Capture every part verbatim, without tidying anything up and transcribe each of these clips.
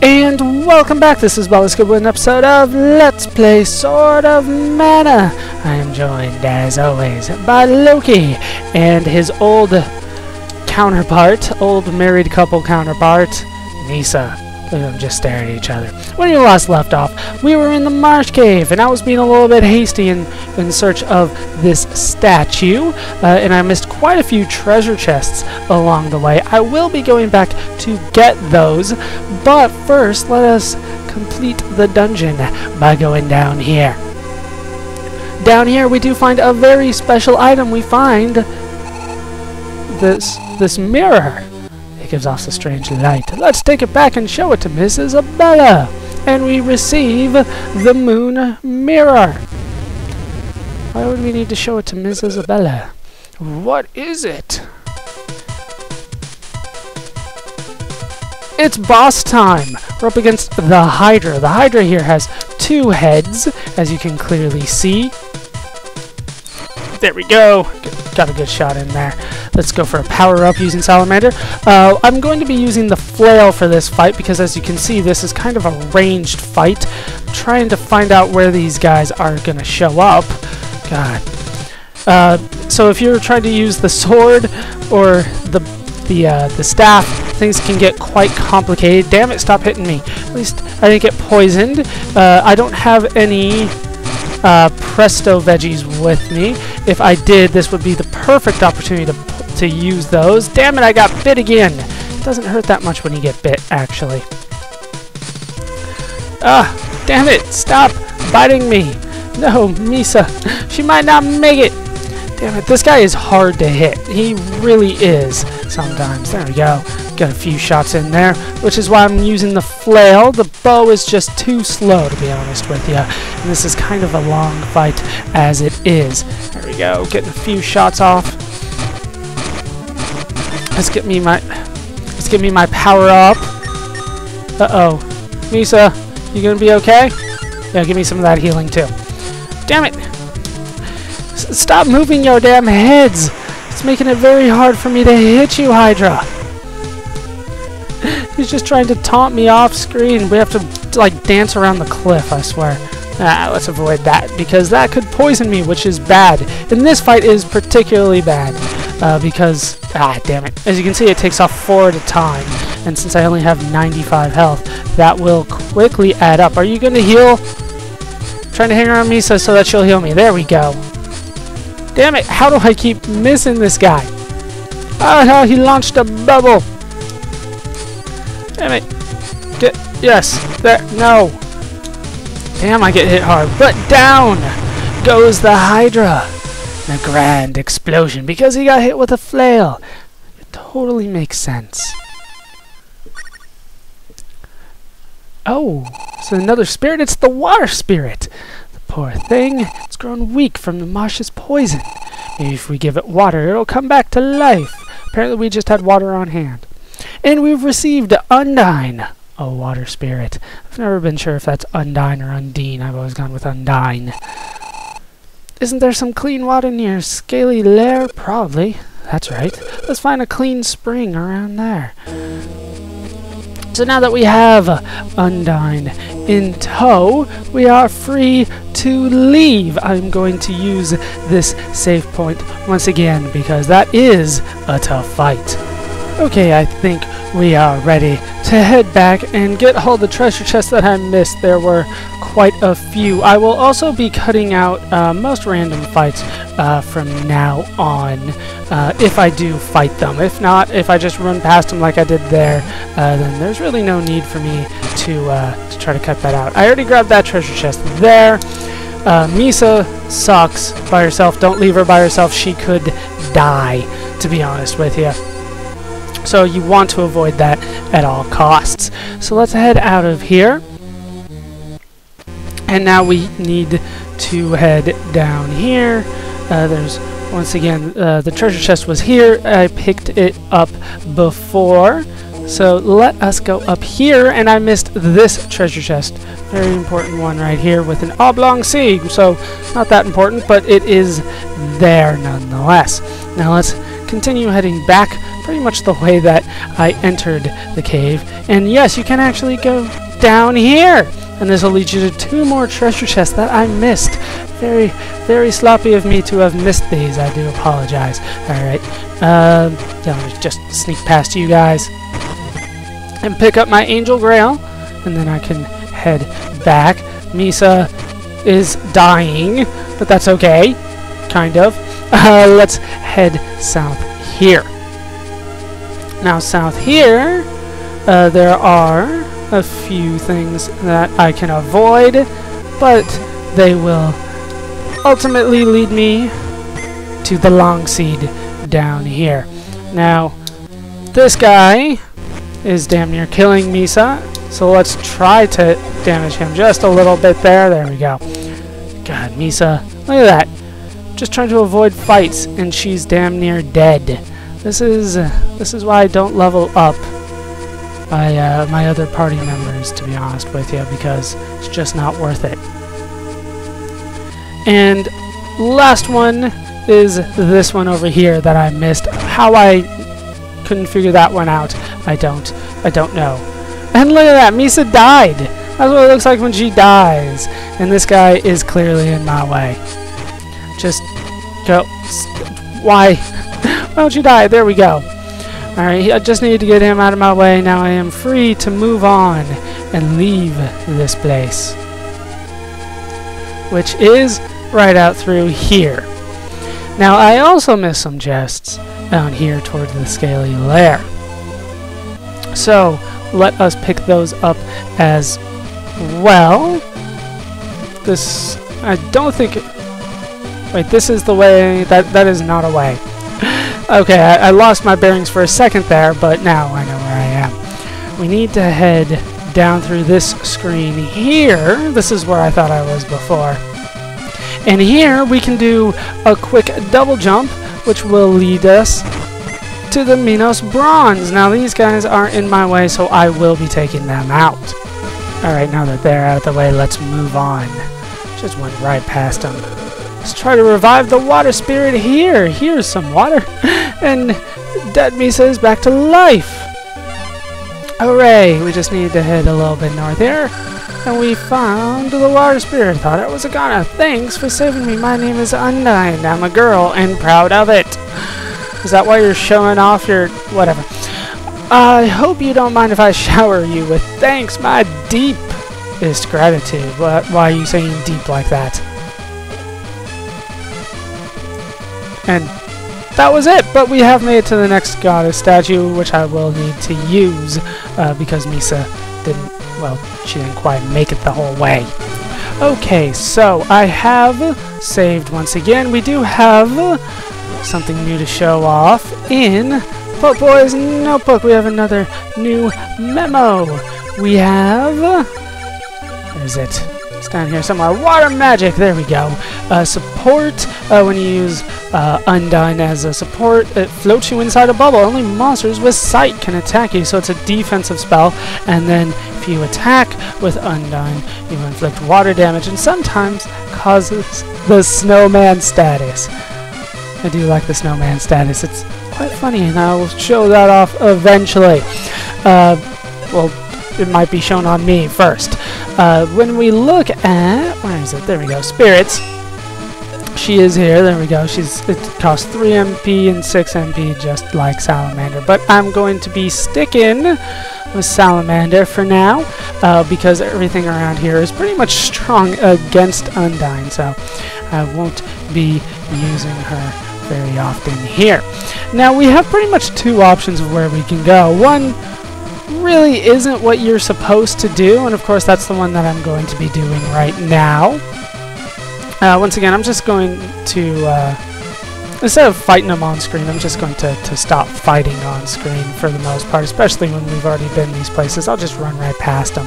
And welcome back, this is ballerscuba with an episode of Let's Play Sword of Mana. I am joined, as always, by Loki and his old counterpart, old married couple counterpart, Nisa. Look at them just staring at each other. When you last left off, we were in the Marsh Cave, and I was being a little bit hasty in, in search of this statue, uh, and I missed quite a few treasure chests along the way. I will be going back to get those, but first, let us complete the dungeon by going down here. Down here, we do find a very special item. We find this, this mirror. It gives off a strange light. Let's take it back and show it to Miss Isabella. And we receive the Moon Mirror. Why would we need to show it to Miss Isabella? What is it? It's boss time! We're up against the Hydra. The Hydra here has two heads, as you can clearly see. There we go. Got a good shot in there. Let's go for a power-up using Salamander. Uh, I'm going to be using the flail for this fight because, as you can see, this is kind of a ranged fight. I'm trying to find out where these guys are going to show up. God. Uh, so if you're trying to use the sword or the the uh, the staff, things can get quite complicated. Damn it! Stop hitting me. At least I didn't get poisoned. Uh, I don't have any Uh, presto veggies with me. If I did, this would be the perfect opportunity to, p to use those. Damn it, I got bit again! It doesn't hurt that much when you get bit, actually. Ah, damn it, stop biting me! No, Nisa, she might not make it! Damn it, this guy is hard to hit. He really is sometimes. There we go. Got a few shots in there, which is why I'm using the flail. The bow is just too slow, to be honest with you. And this is kind of a long fight as it is. There we go, getting a few shots off. Let's get me my, let's get me my power up. Uh-oh, Nisa, you gonna be okay? Yeah, give me some of that healing too. Damn it! S stop moving your damn heads. It's making it very hard for me to hit you, Hydra. He's just trying to taunt me off screen. We have to, like, dance around the cliff, I swear. Ah, let's avoid that, because that could poison me, which is bad. And this fight is particularly bad, uh, because... Ah, damn it. As you can see, it takes off four at a time. And since I only have ninety-five health, that will quickly add up. Are you going to heal? I'm trying to hang around Nisa so that she'll heal me. There we go. Damn it, how do I keep missing this guy? Oh, no, he launched a bubble. Damn it. Get, yes. There. No. Damn, I get hit hard. But down goes the Hydra. In a grand explosion. Because he got hit with a flail. It totally makes sense. Oh. So another spirit. It's the water spirit. The poor thing. It's grown weak from the marsh's poison. Maybe if we give it water, it'll come back to life. Apparently we just had water on hand. And we've received Undine, a water spirit. I've never been sure if that's Undine or Undine. I've always gone with Undine. Isn't there some clean water near Scaly Lair? Probably. That's right. Let's find a clean spring around there. So now that we have Undine in tow, we are free to leave. I'm going to use this save point once again because that is a tough fight. Okay, I think we are ready to head back and get all the treasure chests that I missed. There were quite a few. I will also be cutting out uh, most random fights uh, from now on, uh, if I do fight them. If not, if I just run past them like I did there, uh, then there's really no need for me to, uh, to try to cut that out. I already grabbed that treasure chest there. Uh, Nisa sucks by herself. Don't leave her by herself. She could die, to be honest with you. So you want to avoid that at all costs. So let's head out of here. And now we need to head down here. Uh, there's, once again, uh, the treasure chest was here. I picked it up before. So let us go up here, and I missed this treasure chest. Very important one right here with an oblong sea. So not that important, but it is there nonetheless. Now let's continue heading back pretty much the way that I entered the cave. And yes, you can actually go down here. And this will lead you to two more treasure chests that I missed. Very, very sloppy of me to have missed these. I do apologize. Alright. Um, yeah, let me just sneak past you guys and pick up my Angel Grail, and then I can head back. Nisa is dying, but that's okay. Kind of. Uh, let's head south here. Now south here, uh, there are a few things that I can avoid, but they will ultimately lead me to the long seed down here. Now, this guy is damn near killing Nisa, so let's try to damage him just a little bit there. There we go. God, Nisa, look at that. Just trying to avoid fights, and she's damn near dead. This is uh, this is why I don't level up by uh, my other party members, to be honest with you, because it's just not worth it. And last one is this one over here that I missed. How I couldn't figure that one out, I don't, I don't know. And look at that, Nisa died. That's what it looks like when she dies. And this guy is clearly in my way. Just go. Why? Why don't you die? There we go. All right, I just need to get him out of my way. Now I am free to move on and leave this place, which is right out through here. Now I also missed some chests down here towards the Scaly Lair. So let us pick those up as well. This, I don't think, wait, this is the way, that, that is not a way. Okay, I, I lost my bearings for a second there, but now I know where I am. We need to head down through this screen here. This is where I thought I was before. And here we can do a quick double jump, which will lead us to the Minos Bronze. Now these guys are in my way, so I will be taking them out. Alright, now that they're out of the way, let's move on. Just went right past them. Let's try to revive the water spirit here. Here's some water. And dead Nisa is back to life. Hooray! We just need to head a little bit north here. And we found the water spirit. Thought it was a goner. Thanks for saving me. My name is Undine. I'm a girl and proud of it. Is that why you're showing off your whatever? I hope you don't mind if I shower you with thanks. My deepest gratitude. Why are you saying deep like that? And that was it, but we have made it to the next goddess statue, which I will need to use uh, because Nisa didn't, well, she didn't quite make it the whole way. Okay, so I have saved once again. We do have something new to show off in Footboy's Notebook. We have another new memo. We have, where is it? Down here somewhere. Water magic! There we go. Uh, support. Uh, when you use uh, Undine as a support, it floats you inside a bubble. Only monsters with sight can attack you, so it's a defensive spell. And then if you attack with Undine, you inflict water damage and sometimes causes the snowman status. I do like the snowman status. It's quite funny, and I will show that off eventually. Uh, well, it might be shown on me first. Uh, when we look at, where is it? There we go. Spirits. She is here. There we go. She's. It costs three M P and six M P, just like Salamander. But I'm going to be sticking with Salamander for now, uh, because everything around here is pretty much strong against Undine, so I won't be using her very often here. Now we have pretty much two options of where we can go. One really isn't what you're supposed to do, and of course that's the one that I'm going to be doing right now. Uh, once again, I'm just going to, uh, instead of fighting them on screen, I'm just going to, to stop fighting on screen for the most part, especially when we've already been these places. I'll just run right past them.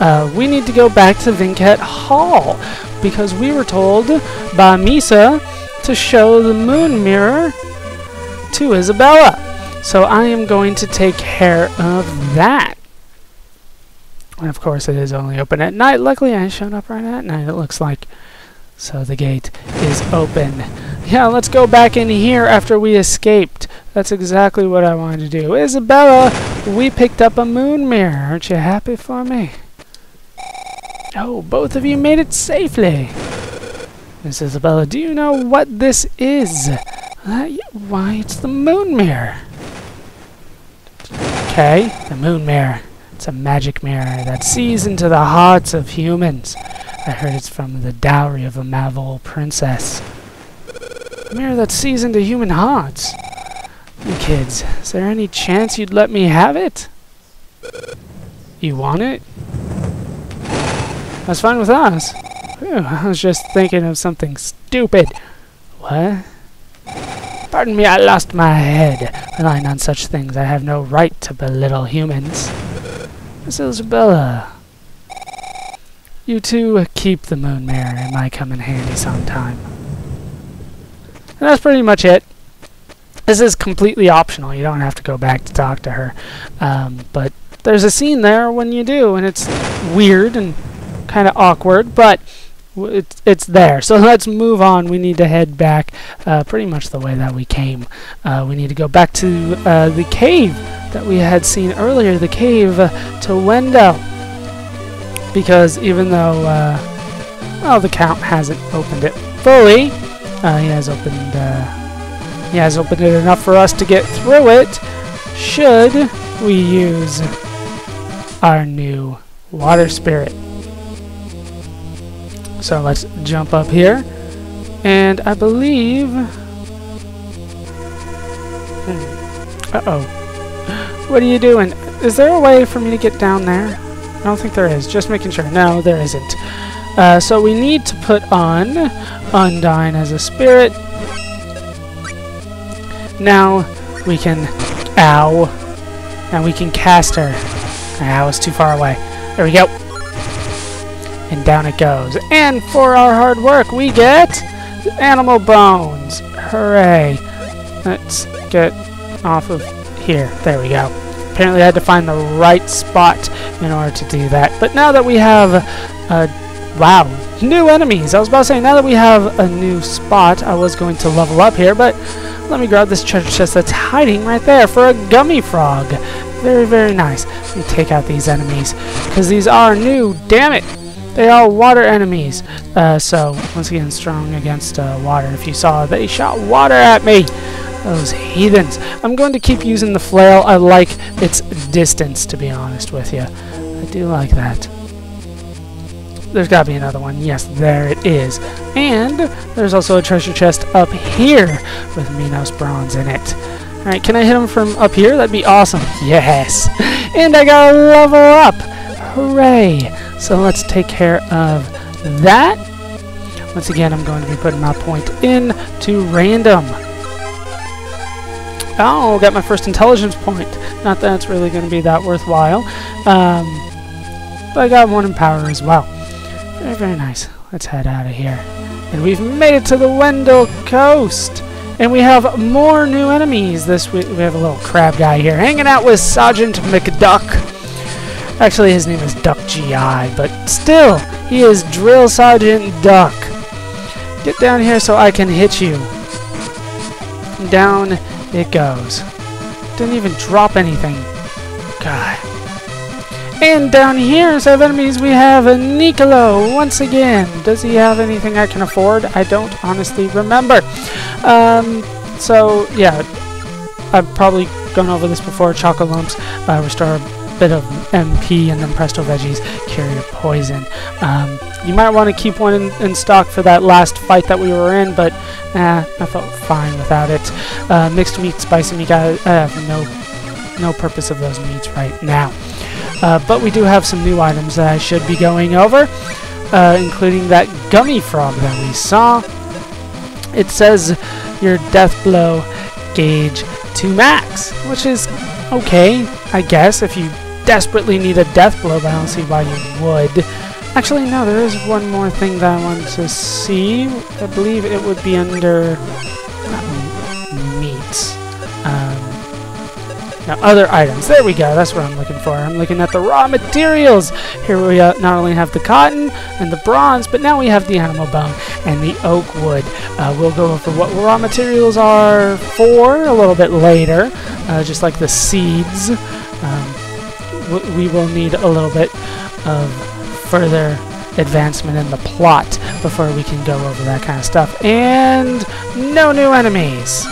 Uh, we need to go back to Vinquette Hall, because we were told by Nisa to show the Moon Mirror to Isabella. So I am going to take care of that. And of course it is only open at night. Luckily I showed up right at night, it looks like. So the gate is open. Yeah, let's go back in here after we escaped. That's exactly what I wanted to do. Isabella, we picked up a moon mirror. Aren't you happy for me? Oh, both of you made it safely. Miss Isabella, do you know what this is? Uh, why, it's the moon mirror. Okay, the moon mirror. It's a magic mirror that sees into the hearts of humans. I heard it's from the dowry of a Mavol princess. A mirror that sees into human hearts. You kids, is there any chance you'd let me have it? You want it? That's fine with us. Whew, I was just thinking of something stupid. What? Pardon me, I lost my head. Relying on such things, I have no right to belittle humans. Miss Isabella, you two keep the moon mirror. It might come in handy sometime. And that's pretty much it. This is completely optional. You don't have to go back to talk to her. Um, but there's a scene there when you do, and it's weird and kind of awkward, but it's, it's there. So let's move on. We need to head back uh, pretty much the way that we came. Uh, we need to go back to uh, the cave that we had seen earlier, the cave uh, to Wendell, because even though uh, well, the Count hasn't opened it fully, uh, he has opened uh, he has opened it enough for us to get through it should we use our new water spirit. So let's jump up here, and I believe... Hmm. Uh-oh. What are you doing? Is there a way for me to get down there? I don't think there is. Just making sure. No, there isn't. Uh, so we need to put on Undine as a spirit. Now we can... Ow. Now we can cast her. Ow, it's too far away. There we go. And down it goes. And for our hard work, we get animal bones. Hooray. Let's get off of here. There we go. Apparently I had to find the right spot in order to do that. But now that we have uh, wow, new enemies. I was about to say, now that we have a new spot, I was going to level up here, but let me grab this treasure chest that's hiding right there for a gummy frog. Very, very nice. Let me take out these enemies, because these are new. Damn it. They are water enemies, uh, so once again strong against uh, water. If you saw, they shot water at me. Those heathens. I'm going to keep using the flail. I like its distance, to be honest with you. I do like that. There's got to be another one. Yes, there it is. And there's also a treasure chest up here with Minos Bronze in it. All right, can I hit him from up here? That'd be awesome. Yes. And I got a level up. Hooray. So let's take care of that. Once again, I'm going to be putting my point in to random. Oh, got my first intelligence point. Not that it's really going to be that worthwhile. Um, but I got one in power as well. Very, very nice. Let's head out of here. And we've made it to the Wendell Coast. And we have more new enemies this week. We have a little crab guy here hanging out with Sergeant McDuck. Actually, his name is Duck G I, but still, he is Drill Sergeant Duck. Get down here so I can hit you. Down it goes. Didn't even drop anything. God. And down here, so that means we have a Nicolo once again. Does he have anything I can afford? I don't honestly remember. Um, so, yeah. I've probably gone over this before. Chocolate lumps, uh, restore... bit of M P, and then Presto Veggies cure your poison. Um, you might want to keep one in, in stock for that last fight that we were in, but nah, I felt fine without it. Uh, mixed meat, spicy meat, I have no, no purpose of those meats right now. Uh, but we do have some new items that I should be going over, uh, including that gummy frog that we saw. It says your death blow gauge to max, which is okay, I guess, if you desperately need a death blow, but I don't see why you would. Actually, no, there is one more thing that I wanted to see. I believe it would be under... not meat. Um, Now, other items. There we go. That's what I'm looking for. I'm looking at the raw materials. Here we uh, not only have the cotton and the bronze, but now we have the animal bone and the oak wood. Uh, we'll go over what raw materials are for a little bit later, uh, just like the seeds. Um, we will need a little bit of further advancement in the plot before we can go over that kind of stuff. And no new enemies!